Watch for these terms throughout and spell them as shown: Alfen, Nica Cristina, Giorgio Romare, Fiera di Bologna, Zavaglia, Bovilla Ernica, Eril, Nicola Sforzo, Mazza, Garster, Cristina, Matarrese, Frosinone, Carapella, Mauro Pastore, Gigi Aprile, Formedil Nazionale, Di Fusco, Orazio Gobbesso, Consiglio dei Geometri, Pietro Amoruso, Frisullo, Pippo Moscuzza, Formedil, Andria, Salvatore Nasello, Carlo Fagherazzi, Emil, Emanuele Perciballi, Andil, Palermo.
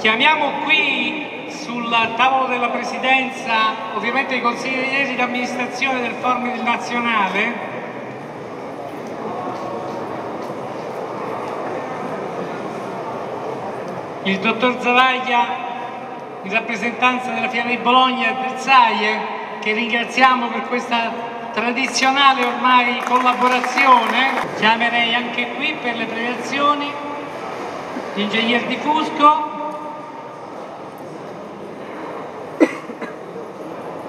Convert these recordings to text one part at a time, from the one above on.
Chiamiamo qui sul tavolo della presidenza ovviamente i consiglieri di amministrazione del Formedil Nazionale. Il dottor Zavaglia in rappresentanza della Fiera di Bologna e del Saie, che ringraziamo per questa tradizionale ormai collaborazione. Chiamerei anche qui per le premiazioni l'ingegner Di Fusco,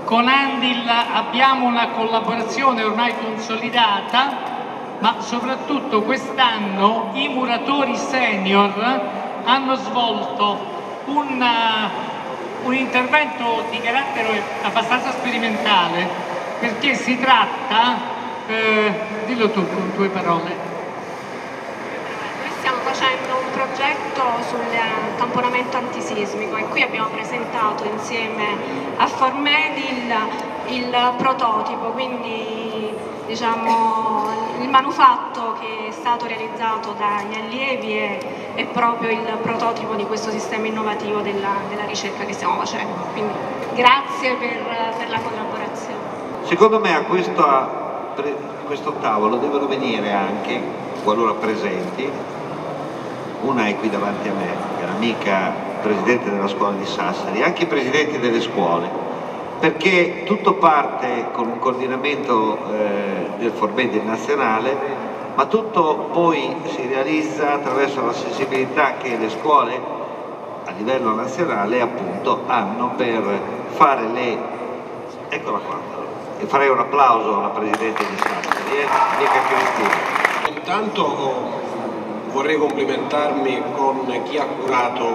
con Andil abbiamo una collaborazione ormai consolidata, ma soprattutto quest'anno i muratori senior hanno svolto un intervento di carattere abbastanza sperimentale, perché si tratta, dillo tu con tue parole. Noi stiamo facendo un progetto sul tamponamento antisismico e qui abbiamo presentato insieme a Formedil il prototipo, quindi diciamo il manufatto che è stato realizzato dagli allievi è proprio il prototipo di questo sistema innovativo della ricerca che stiamo facendo. Quindi grazie per la collaborazione. Secondo me a questo tavolo devono venire anche, qualora presenti, una è qui davanti a me, che è l'amica presidente della scuola di Sassari, anche i presidenti delle scuole, perché tutto parte con un coordinamento del Formedil Nazionale, ma tutto poi si realizza attraverso la sensibilità che le scuole a livello nazionale appunto hanno per fare le... Eccola qua. Farei un applauso alla Presidente di Sassari, Nica Cristina. Intanto vorrei complimentarmi con chi ha curato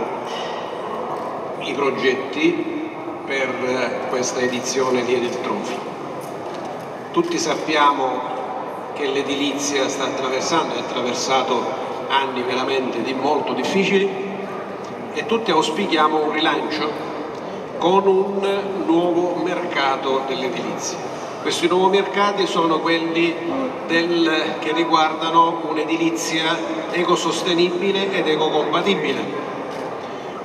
i progetti per questa edizione di Ediltrophy. Tutti sappiamo che l'edilizia sta attraversando e ha attraversato anni veramente molto difficili e tutti auspichiamo un rilancio con un nuovo mercato dell'edilizia. Questi nuovi mercati sono quelli che riguardano un'edilizia ecosostenibile ed ecocompatibile,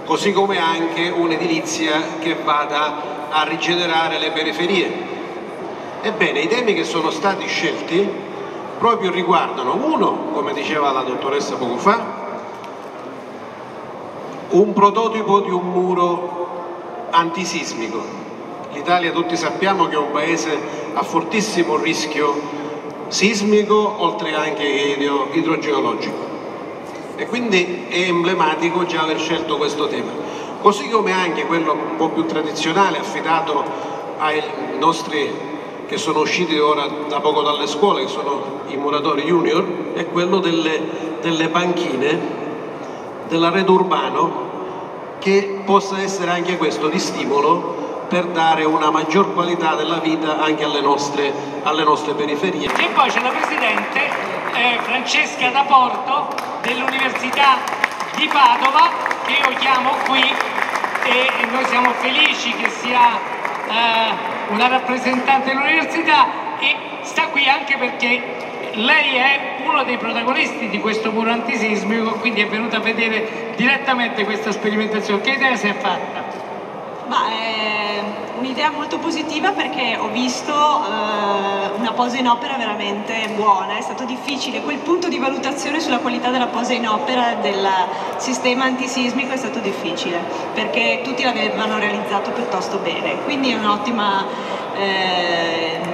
così come anche un'edilizia che vada a rigenerare le periferie. Ebbene, i temi che sono stati scelti proprio riguardano, uno, come diceva la dottoressa poco fa, un prototipo di un muro antisismico. L'Italia tutti sappiamo che è un paese a fortissimo rischio sismico, oltre anche idrogeologico, e quindi è emblematico già aver scelto questo tema, così come anche quello un po' più tradizionale affidato ai nostri che sono usciti ora da poco dalle scuole, che sono i muratori junior, è quello delle panchine, dell'arredo urbano, che possa essere anche questo di stimolo per dare una maggior qualità della vita anche alle nostre periferie. E poi c'è la Presidente Francesca D'Aporto dell'Università di Padova, che io chiamo qui, e noi siamo felici che sia una rappresentante dell'Università, e sta qui anche perché lei è uno dei protagonisti di questo muro antisismico, quindi è venuta a vedere direttamente questa sperimentazione. Che idea si è fatta? Ma è un'idea molto positiva, perché ho visto una posa in opera veramente buona. È stato difficile quel punto di valutazione sulla qualità della posa in opera del sistema antisismico, è stato difficile perché tutti l'avevano realizzato piuttosto bene, quindi è un'ottima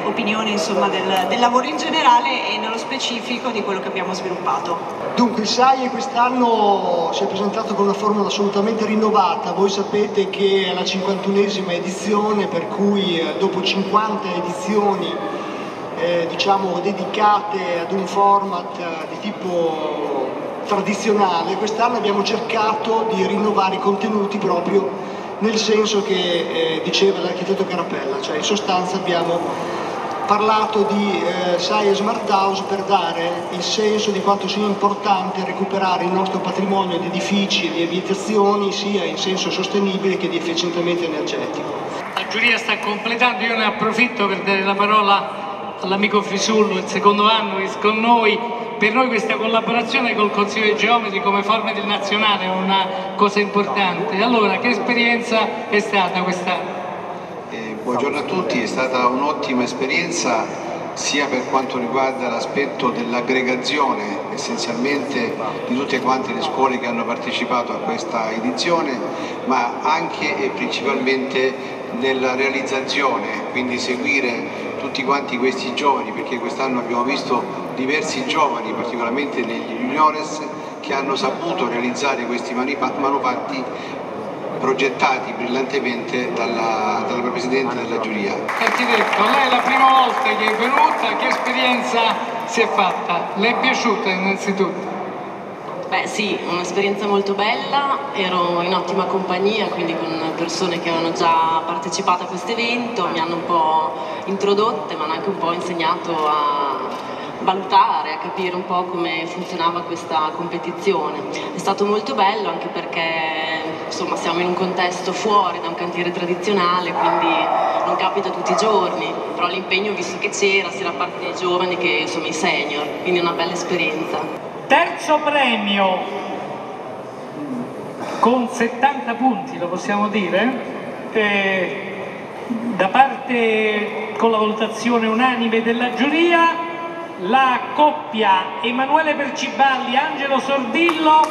opinione insomma, del lavoro in generale e nello specifico di quello che abbiamo sviluppato. Dunque il Saie quest'anno si è presentato con una formula assolutamente rinnovata. Voi sapete che è la 51esima edizione, per cui dopo 50 edizioni diciamo dedicate ad un format di tipo tradizionale, quest'anno abbiamo cercato di rinnovare i contenuti proprio nel senso che diceva l'architetto Carapella, cioè in sostanza abbiamo parlato di Saie Smart House per dare il senso di quanto sia importante recuperare il nostro patrimonio di edifici e di abitazioni sia in senso sostenibile che di efficientamento energetico. La giuria sta completando, io ne approfitto per dare la parola all'amico Frisullo, il secondo anno è con noi, per noi questa collaborazione col Consiglio dei Geometri come Formedil Nazionale è una cosa importante. Allora, che esperienza è stata quest'anno? Buongiorno a tutti, è stata un'ottima esperienza sia per quanto riguarda l'aspetto dell'aggregazione essenzialmente di tutte quante le scuole che hanno partecipato a questa edizione, ma anche e principalmente nella realizzazione, quindi seguire tutti quanti questi giovani, perché quest'anno abbiamo visto diversi giovani, particolarmente negli juniores, che hanno saputo realizzare questi manufatti progettati brillantemente dalla Presidente della giuria. Architetto, lei è la prima volta che è venuta, che esperienza si è fatta? Le è piaciuta innanzitutto? Beh sì, un'esperienza molto bella, ero in ottima compagnia, quindi con persone che avevano già partecipato a questo evento, mi hanno un po' introdotte, ma hanno anche un po' insegnato a valutare, a capire un po' come funzionava questa competizione. È stato molto bello anche perché insomma siamo in un contesto fuori da un cantiere tradizionale, quindi non capita tutti i giorni, però l'impegno, visto che c'era sia da parte dei giovani che insomma i senior, quindi è una bella esperienza. Terzo premio con 70 punti, lo possiamo dire, da parte con la valutazione unanime della giuria, la coppia Emanuele Perciballi e Angelo Sordillo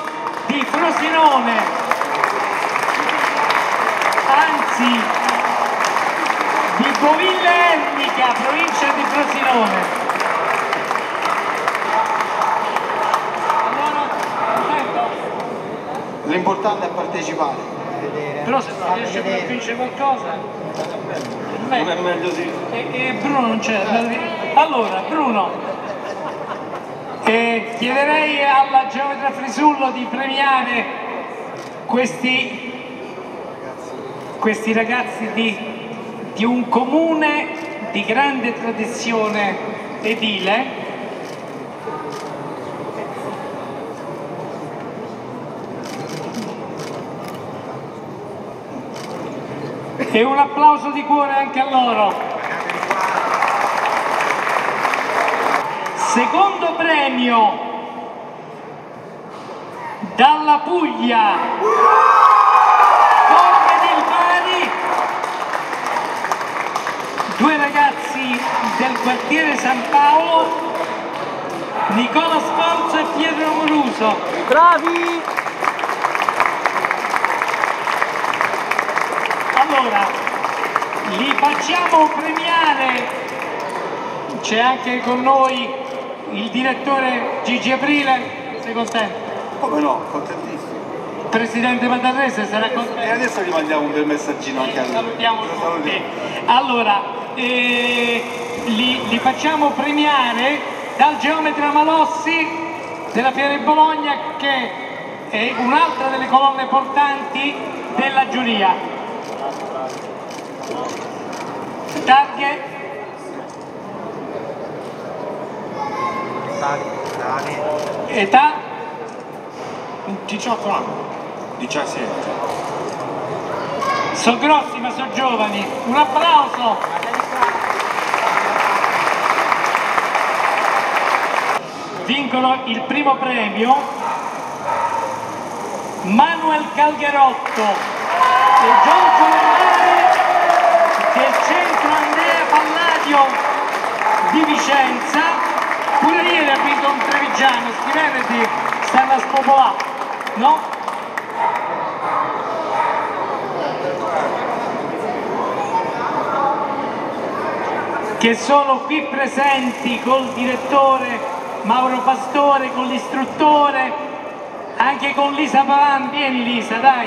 di Frosinone, anzi di Bovilla Ernica, provincia di Frosinone. L'importante è partecipare, vedere. Però se non riesce a vincere qualcosa. Beh, non è meglio sì. E Bruno non c'è. Allora Bruno, chiederei alla geometra Frisullo di premiare questi ragazzi di un comune di grande tradizione edile, e un applauso di cuore anche a loro. Secondo premio dalla Puglia, Formedil Bari, due ragazzi del quartiere San Paolo, Nicola Sforzo e Pietro Amoruso. Bravi! Allora, li facciamo premiare, c'è anche con noi il direttore Gigi Aprile, sei contento? Come no, contentissimo. Il presidente Matarrese sarà contento. E adesso gli mandiamo un bel messaggino anche a lui. Salutiamo tutti. Allora, li facciamo premiare dal geometra Malossi della Fiera di Bologna, che è un'altra delle colonne portanti della giuria. Targhe. Età? 18 anni. 17. Sono grossi ma sono giovani. Un applauso. Vincono il primo premio Manuel Calgarotto e Giorgio Romare del Centro Andrea Palladio di Vicenza. Pure ieri ha vinto un trevigiano, scrivete, stanno a spopolà, no? Che sono qui presenti col direttore Mauro Pastore, con l'istruttore, anche con Lisa Palan. Vieni Lisa, dai!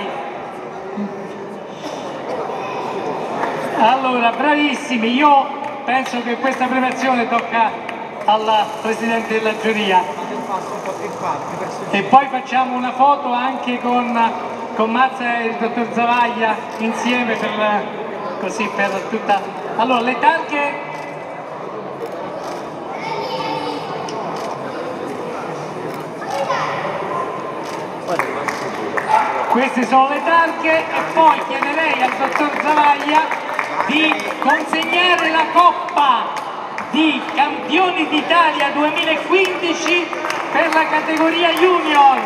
Allora, bravissimi, io penso che questa premiazione tocca alla Presidente della giuria e poi facciamo una foto anche con Mazza e il Dottor Zavaglia insieme per, così, per tutta. Allora, le targhe queste sono le targhe, e poi chiederei al Dottor Zavaglia di consegnare la coppa di Campioni d'Italia 2015 nella categoria junior.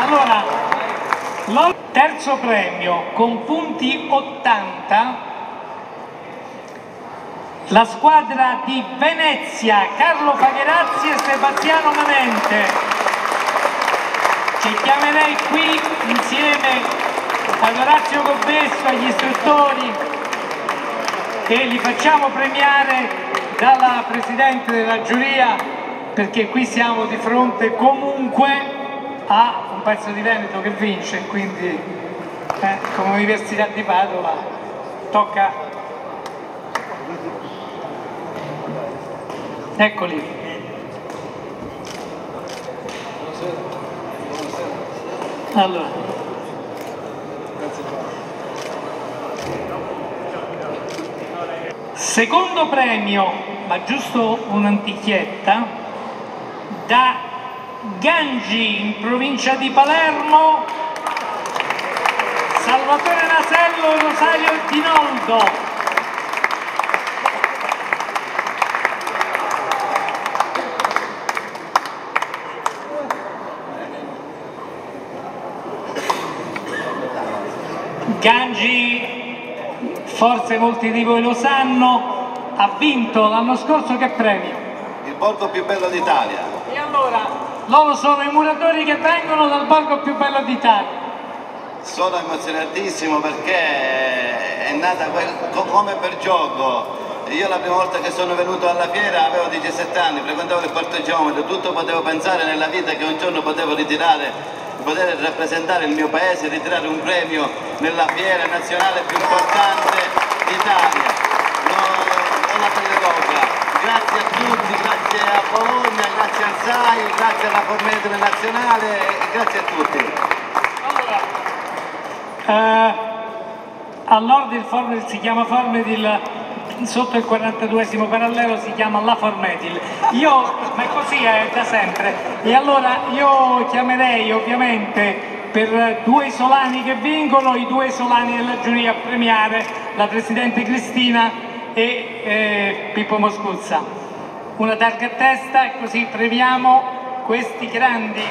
Allora, terzo premio con punti 80 la squadra di Venezia, Carlo Fagherazzi e Sebastiano Manente. Ci chiamerei qui insieme ad Orazio Gobbesso, agli istruttori che li facciamo premiare dalla Presidente della giuria, perché qui siamo di fronte comunque a un pezzo di Veneto che vince, quindi come Università di Padova tocca. Eccoli. Allora. Secondo premio, ma giusto un'antichietta, da Gangi in provincia di Palermo, Salvatore Nasello e Rosario Dinoldo. Gangi, forse molti di voi lo sanno, ha vinto l'anno scorso che premio? Il borgo più bello d'Italia. E allora, loro sono i muratori che vengono dal borgo più bello d'Italia. Sono emozionatissimo perché è nata come per gioco. Io la prima volta che sono venuto alla fiera avevo 17 anni, frequentavo il quarto geometro, tutto potevo pensare nella vita che un giorno potevo ritirare, poter rappresentare il mio paese, ritirare un premio nella fiera nazionale più importante d'Italia. Non la pedagoga. Grazie a tutti, grazie a Bologna, grazie al Saie, grazie alla Formedil Nazionale, grazie a tutti. Allora, al nord il Formedil si chiama Formedil, sotto il 42esimo parallelo si chiama la Formedil. Ma così è da sempre. E allora io chiamerei ovviamente per due isolani che vincono, i due isolani della giuria a premiare la Presidente Cristina e Pippo Moscuzza. Una targa a testa e così premiamo questi grandi.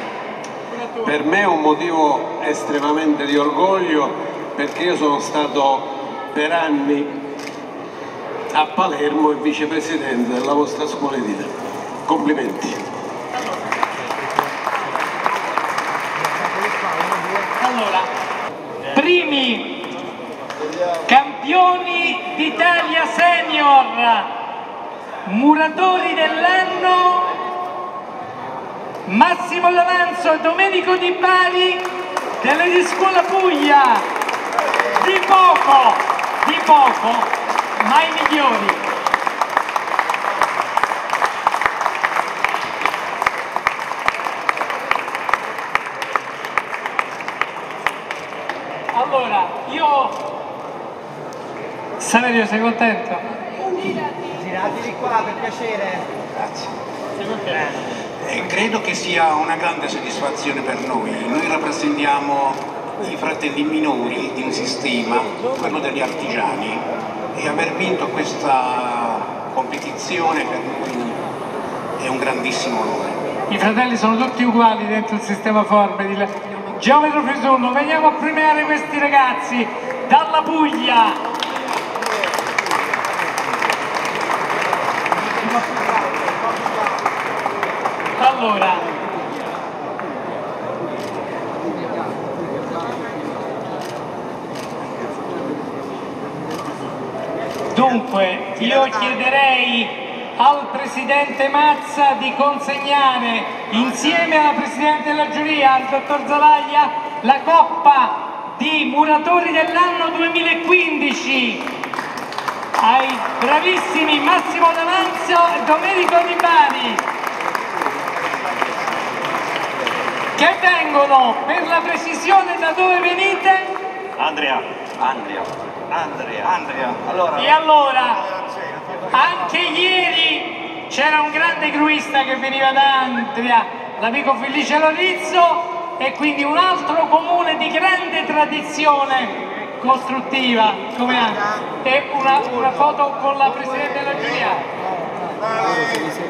Per me è un motivo estremamente di orgoglio, perché io sono stato per anni a Palermo e vicepresidente della vostra scuola di danza. Complimenti. Allora, primi campioni d'Italia senior, muratori dell'anno, Massimo D'Avanzo e Domenico Di Bari della scuola Puglia. Di poco, ma i migliori. Allora, io... Saverio, sei contento? Girati di qua, per piacere. Grazie. Sei contento? Credo che sia una grande soddisfazione per noi. Noi rappresentiamo i fratelli minori di un sistema, quello degli artigiani. E aver vinto questa competizione per noi è un grandissimo onore. I fratelli sono tutti uguali dentro il sistema Formedil. Geometro Frisullo, veniamo a premiare questi ragazzi dalla Puglia. Allora, dunque, io chiederei al Presidente Mazza di consegnare insieme alla Presidente della giuria, al Dottor Zavaglia, la Coppa di Muratori dell'anno 2015 ai bravissimi Massimo D'Avanzo e Domenico Di Bari, che vengono, per la precisione, da dove venite? Andria. Allora, e allora, anche ieri c'era un grande gruista che veniva da Andria, l'amico Felice Lorizzo, e quindi un altro comune di grande tradizione costruttiva, come anche. È una foto con la Presidente della Giuria.